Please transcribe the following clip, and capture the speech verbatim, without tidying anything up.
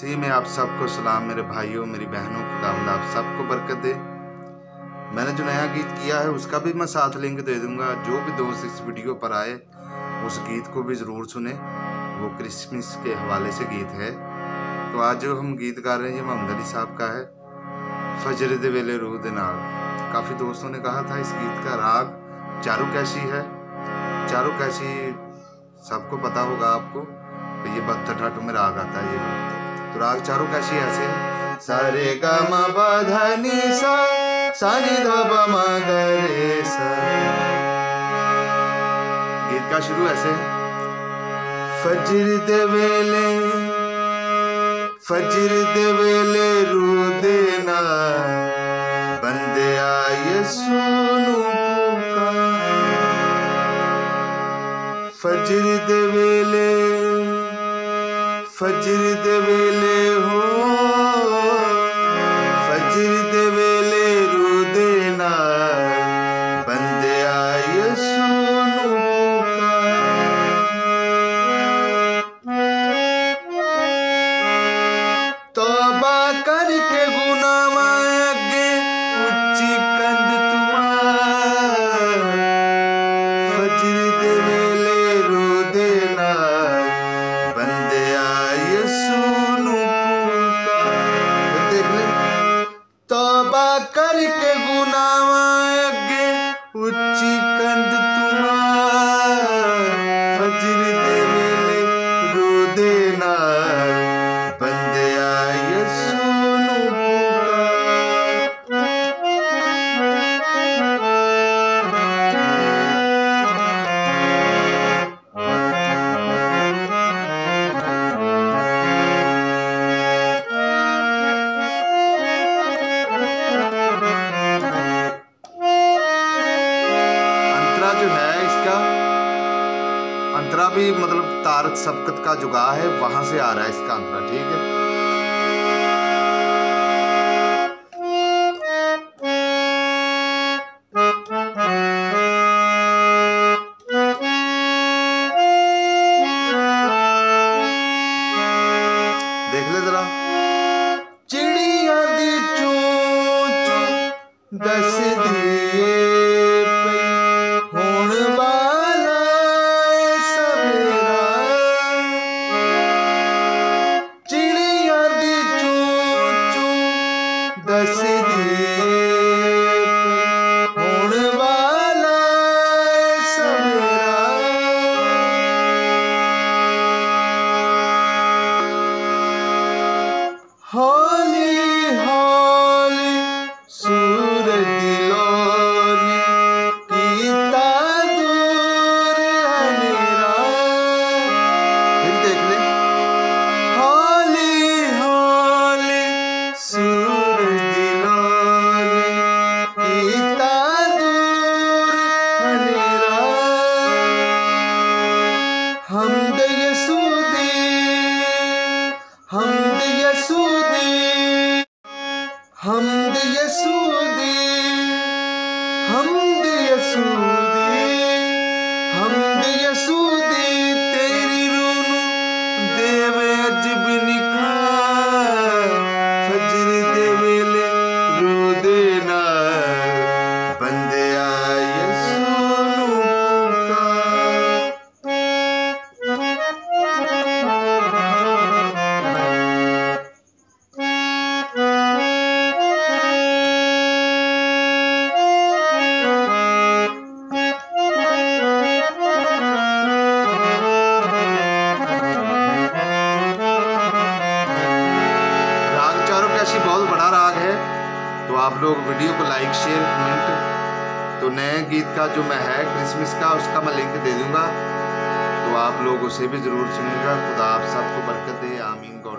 इसी में आप सबको सलाम मेरे भाइयों मेरी बहनों, खुदावंद आप सबको बरकत दे। मैंने जो नया गीत किया है उसका भी मैं साथ लिंक दे दूंगा। जो भी दोस्त इस वीडियो पर आए उस गीत को भी ज़रूर सुने, वो क्रिसमस के हवाले से गीत है। तो आज जो हम गीत गा रहे हैं ये महमदली साहब का है, फजर दे वेले रूह दे नाल। काफ़ी दोस्तों ने कहा था इस गीत का राग चारू कैसी है। चारू कैसी सबको पता होगा आपको, तो ये बहत्तर ठाटों में राग आता है। ये तो राग चारू कैसी ऐसे है, सारे गा मा पा धा नी सा सा रे धा पा मा गा रे सा। गीत का शुरू ऐसे है, फजर दे वेले फजर दे वेले रूह दे नाल बंदे यीशु नूं पुकार। फजर दे वेले फजर दे वेले हो फजर दे वेले रूह दे नाल बंदे यीशु नूं पुकार। तौबा करके गुनाह करके गुनावा अगे उच्ची कंध तुम्हार फजर दे वेले रूह दे नाल बंदे यीशु नूं अंतरा भी मतलब तारत सबकत का जुगा है, वहां से आ रहा है इसका अंतरा। ठीक है, देख ले जरा। चिड़िया दी चू चू दस दिए हमद यसू दे हमद यसू दे हमद यसू दे तेरी रूह नूं देवे अजब निखार फजर दे वेले रूह दे नाल बंदे यीशु नूं पुकार। तो आप लोग वीडियो को लाइक शेयर कमेंट, तो नए गीत का जो मैं है क्रिसमस का उसका मैं लिंक दे दूंगा, तो आप लोग उसे भी ज़रूर सुनिएगा। खुदा आप सबको बरकत दे। आमीन।